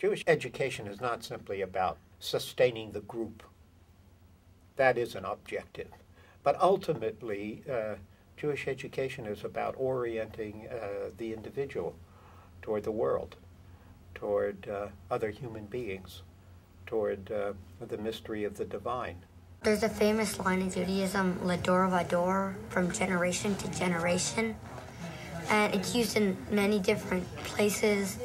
Jewish education is not simply about sustaining the group. That is an objective. But ultimately, Jewish education is about orienting the individual toward the world, toward other human beings, toward the mystery of the divine. There's a famous line in Judaism, "L'dor V'dor," from generation to generation. And it's used in many different places,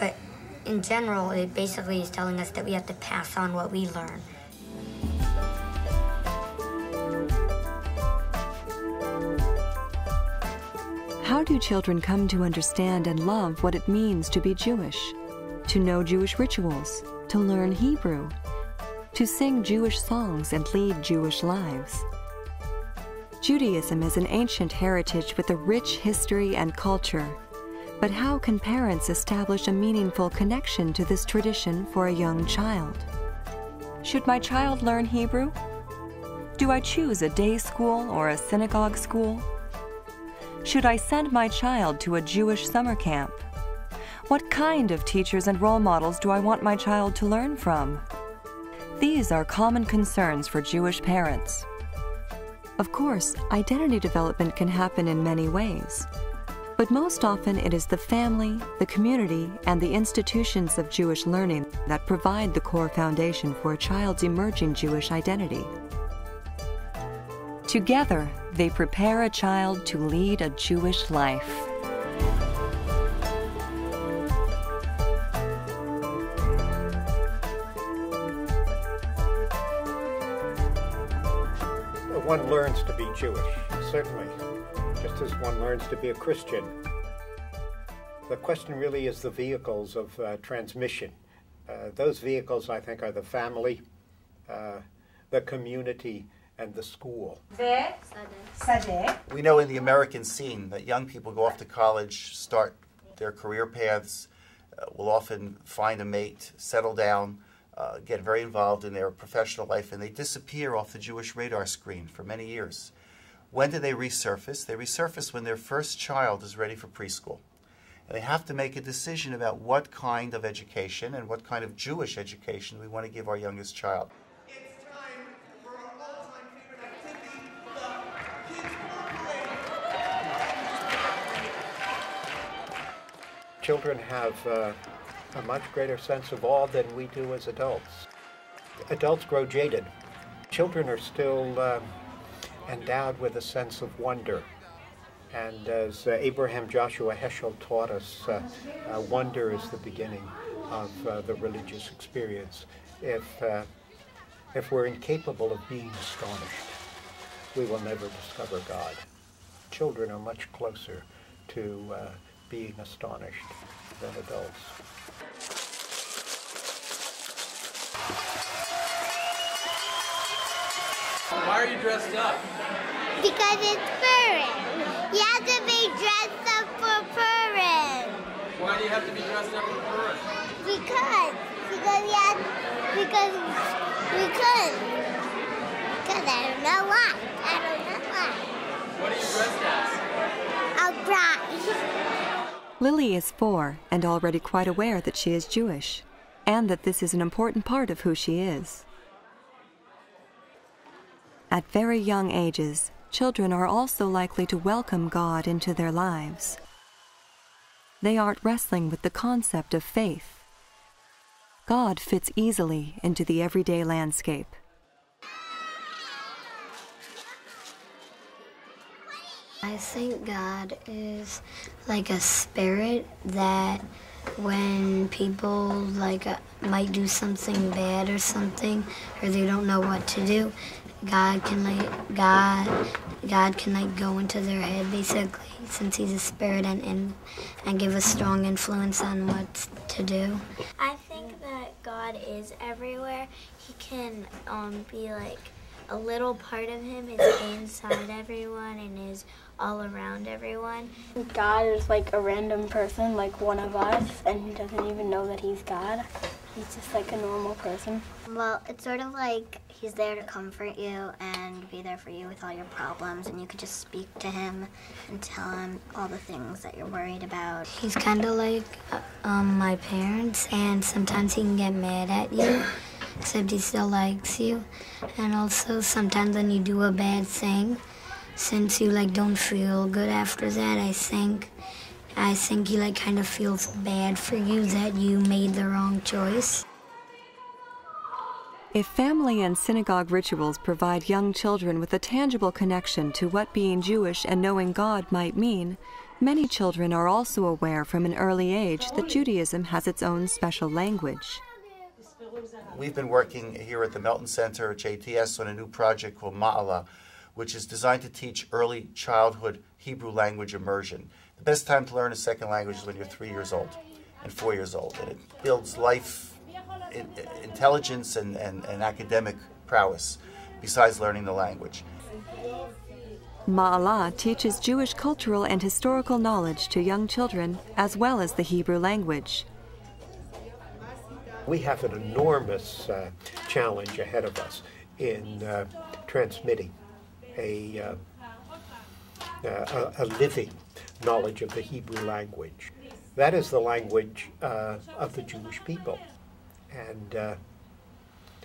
but in general, it basically is telling us that we have to pass on what we learn. How do children come to understand and love what it means to be Jewish, to know Jewish rituals, to learn Hebrew, to sing Jewish songs and lead Jewish lives? Judaism is an ancient heritage with a rich history and culture. But how can parents establish a meaningful connection to this tradition for a young child? Should my child learn Hebrew? Do I choose a day school or a synagogue school? Should I send my child to a Jewish summer camp? What kind of teachers and role models do I want my child to learn from? These are common concerns for Jewish parents. Of course, identity development can happen in many ways, but most often it is the family, the community, and the institutions of Jewish learning that provide the core foundation for a child's emerging Jewish identity. Together, they prepare a child to lead a Jewish life. One learns to be Jewish, certainly, just as one learns to be a Christian. The question really is the vehicles of transmission. Those vehicles, I think, are the family, the community, and the school. We know in the American scene that young people go off to college, start their career paths, will often find a mate, settle down, get very involved in their professional life, and they disappear off the Jewish radar screen for many years. When do they resurface? They resurface when their first child is ready for preschool. And they have to make a decision about what kind of education and what kind of Jewish education we want to give our youngest child. Children have a much greater sense of awe than we do as adults. Adults grow jaded. Children are still endowed with a sense of wonder. And as Abraham Joshua Heschel taught us, wonder is the beginning of the religious experience. If we're incapable of being astonished, we will never discover God. Children are much closer to being astonished than adults. Why are you dressed up? Because it's Purim. You have to be dressed up for Purim. Why do you have to be dressed up for Purim? Because I don't know why. What are you dressed as? A bride. Lily is 4 and already quite aware that she is Jewish, and that this is an important part of who she is. At very young ages, children are also likely to welcome God into their lives. They aren't wrestling with the concept of faith. God fits easily into the everyday landscape. I think God is like a spirit that when people might do something bad or something, or they don't know what to do, God can go into their head basically, since He's a spirit, and give a strong influence on what to do. I think that God is everywhere. He can be like a little part of Him is inside everyone and is all around everyone. God is like a random person, like one of us, and he doesn't even know that he's God. He's just like a normal person. Well, it's sort of like he's there to comfort you and be there for you with all your problems, and you could just speak to him and tell him all the things that you're worried about. He's kind of like my parents, and sometimes he can get mad at you, except he still likes you. And also sometimes when you do a bad thing, since you like don't feel good after that, I think he like kind of feels bad for you that you made the wrong choice. If family and synagogue rituals provide young children with a tangible connection to what being Jewish and knowing God might mean, many children are also aware from an early age that Judaism has its own special language. We've been working here at the Melton Center at JTS on a new project called Ma'ala, which is designed to teach early childhood Hebrew language immersion. The best time to learn a second language is when you're 3 years old and 4 years old, and it builds life, intelligence, and academic prowess, besides learning the language. Ma'ala teaches Jewish cultural and historical knowledge to young children, as well as the Hebrew language. We have an enormous challenge ahead of us in transmitting a living knowledge of the Hebrew language. That is the language of the Jewish people, and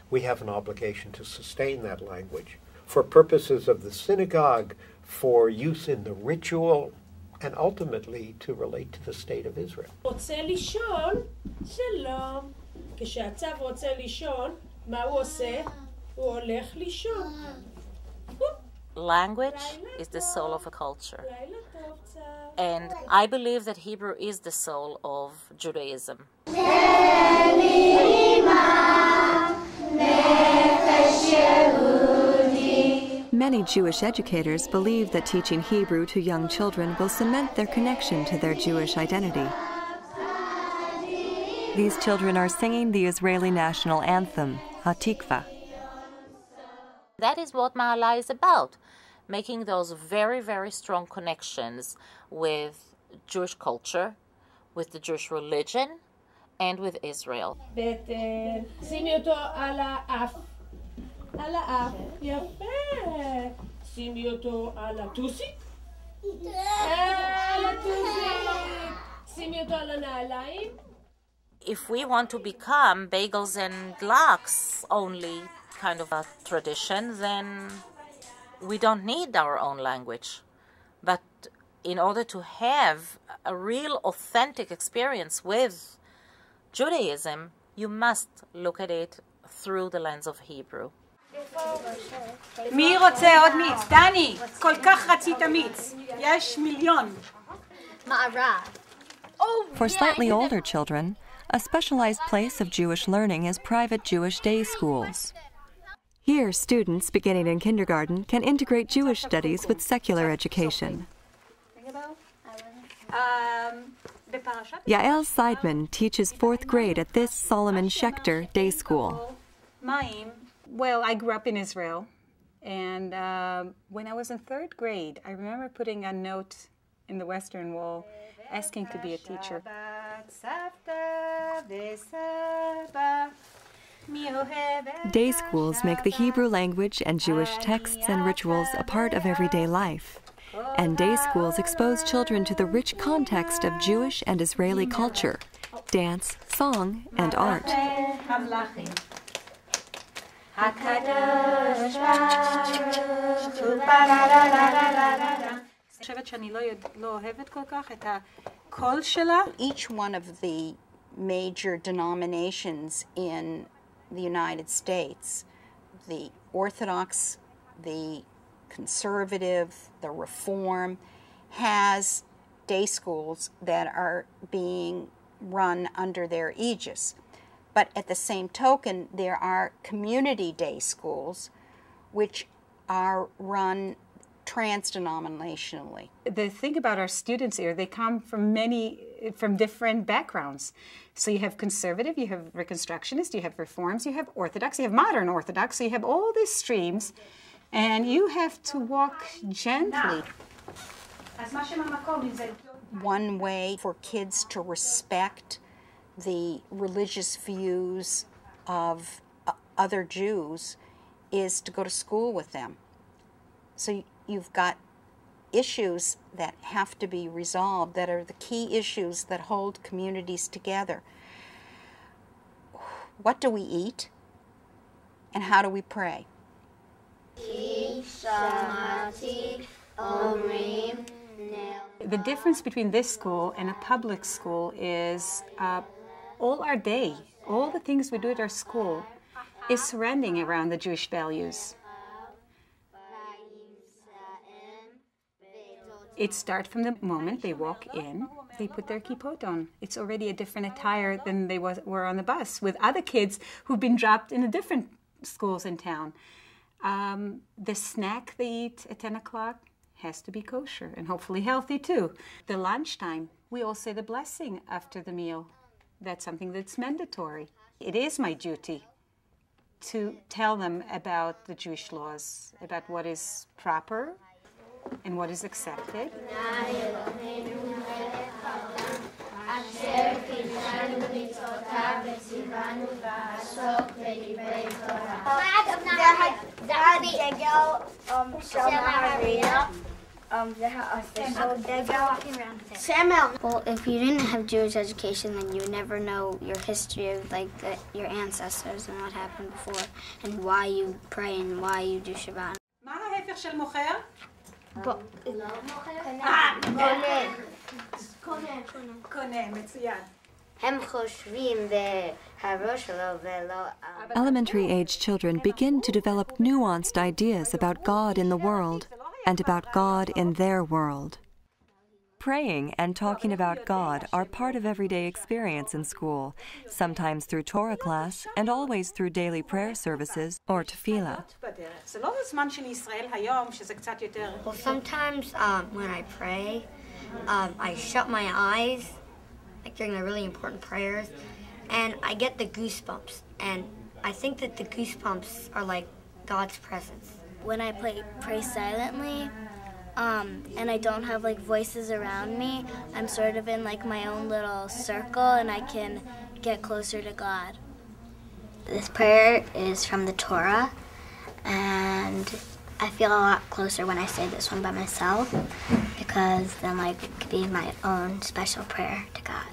we have an obligation to sustain that language for purposes of the synagogue, for use in the ritual, and ultimately to relate to the state of Israel. Language is the soul of a culture, and I believe that Hebrew is the soul of Judaism. Many Jewish educators believe that teaching Hebrew to young children will cement their connection to their Jewish identity. These children are singing the Israeli national anthem, Ha-Tikvah. That is what Ma'ala is about, making those very, very strong connections with Jewish culture, with the Jewish religion, and with Israel. If we want to become bagels and lox only, kind of a tradition, then we don't need our own language. But in order to have a real authentic experience with Judaism, you must look at it through the lens of Hebrew. מי רוצה עוד מיץ? דני, כל כך רצית מיץ. יש מיליון. For slightly older children, a specialized place of Jewish learning is private Jewish day schools. Here, students beginning in kindergarten can integrate Jewish studies with secular education. Yael Seidman teaches fourth grade at this Solomon Schechter day school. Well, I grew up in Israel, and when I was in third grade, I remember putting a note in the Western Wall asking to be a teacher. Day schools make the Hebrew language and Jewish texts and rituals a part of everyday life. And day schools expose children to the rich context of Jewish and Israeli culture, dance, song, and art. Each one of the major denominations in the United States, the Orthodox, the Conservative, the Reform, has day schools that are being run under their aegis. But at the same token, there are community day schools which are run trans-denominationally. The thing about our students here, they come from different backgrounds. So you have conservative, you have reconstructionist, you have reforms, you have orthodox, you have modern orthodox, so you have all these streams, and you have to walk gently. One way for kids to respect the religious views of other Jews is to go to school with them. So you've got issues that have to be resolved, that are the key issues that hold communities together. What do we eat? And how do we pray? The difference between this school and a public school is all our day, all the things we do at our school is surrounding around the Jewish values. It starts from the moment they walk in, they put their kippot on. It's already a different attire than they were on the bus with other kids who've been dropped in a different schools in town. The snack they eat at 10 o'clock has to be kosher and hopefully healthy too. The lunchtime, we all say the blessing after the meal. That's something that's mandatory. It is my duty to tell them about the Jewish laws, about what is proper and what is accepted. Well, if you didn't have Jewish education, then you would never know your history of like your ancestors and what happened before, and why you pray and why you do Shabbat. Elementary-age children begin to develop nuanced ideas about God in the world and about God in their world. Praying and talking about God are part of everyday experience in school, sometimes through Torah class and always through daily prayer services or tefillah. Well, sometimes when I pray, I shut my eyes, like during the really important prayers, and I get the goosebumps, and I think that the goosebumps are like God's presence. When I pray silently, and I don't have like voices around me, I'm sort of in like my own little circle, and I can get closer to God. This prayer is from the Torah, and I feel a lot closer when I say this one by myself, because then like it could be my own special prayer to God.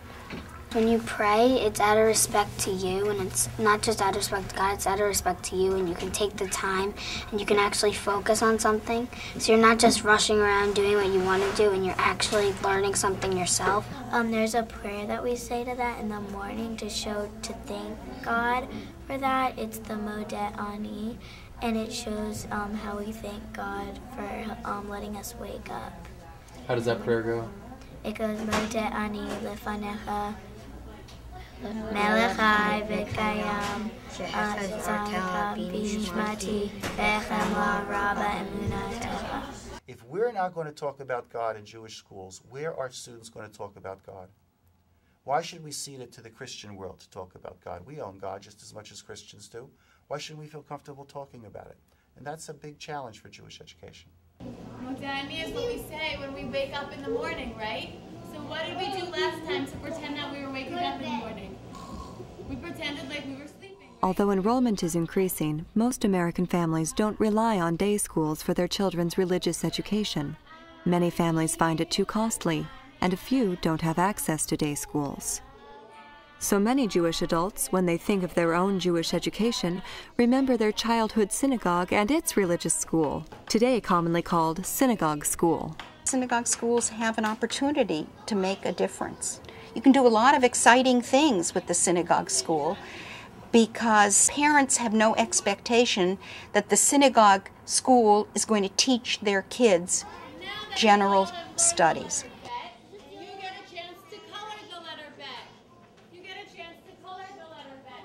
When you pray, it's out of respect to you, and it's not just out of respect to God, it's out of respect to you, and you can take the time, and you can actually focus on something. So you're not just rushing around doing what you want to do, and you're actually learning something yourself. There's a prayer that we say to that in the morning to thank God for that. It's the Modeh Ani, and it shows how we thank God for letting us wake up. How does that prayer go? It goes, Modeh Ani Lefanecha. If we're not going to talk about God in Jewish schools, where are students going to talk about God? Why should we cede it to the Christian world to talk about God? We own God just as much as Christians do. Why shouldn't we feel comfortable talking about it? And that's a big challenge for Jewish education. Modeh Ani is what we say when we wake up in the morning, right? So what did we do last time to pretend that we were waking up in the morning? We pretended like we were sleeping. Although enrollment is increasing, most American families don't rely on day schools for their children's religious education. Many families find it too costly, and a few don't have access to day schools. So many Jewish adults, when they think of their own Jewish education, remember their childhood synagogue and its religious school, today commonly called synagogue school. Synagogue schools have an opportunity to make a difference. You can do a lot of exciting things with the synagogue school because parents have no expectation that the synagogue school is going to teach their kids general studies. You get a chance to color the letter bet. You get a chance to color the letter bet.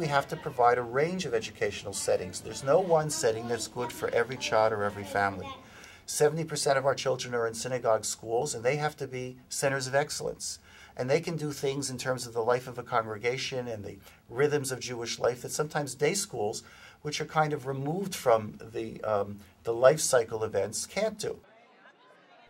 We have to provide a range of educational settings. There's no one setting that's good for every child or every family. 70% of our children are in synagogue schools, and they have to be centers of excellence. And they can do things in terms of the life of a congregation and the rhythms of Jewish life that sometimes day schools, which are kind of removed from the life cycle events, can't do.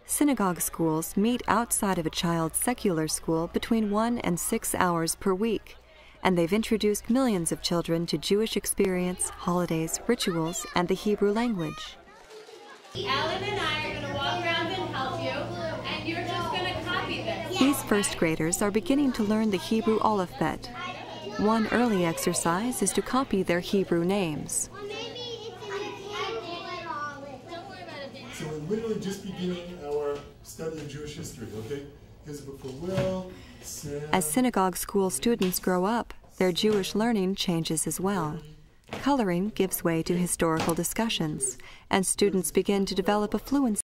Synagogue schools meet outside of a child's secular school between 1 and 6 hours per week, and they've introduced millions of children to Jewish experience, holidays, rituals, and the Hebrew language. Alan and I are going to walk around and help you, and you're just going to copy this. These first graders are beginning to learn the Hebrew alphabet. One early exercise is to copy their Hebrew names. So we're literally just beginning our study of Jewish history, okay? As synagogue school students grow up, their Jewish learning changes as well. Coloring gives way to historical discussions, and students begin to develop a fluency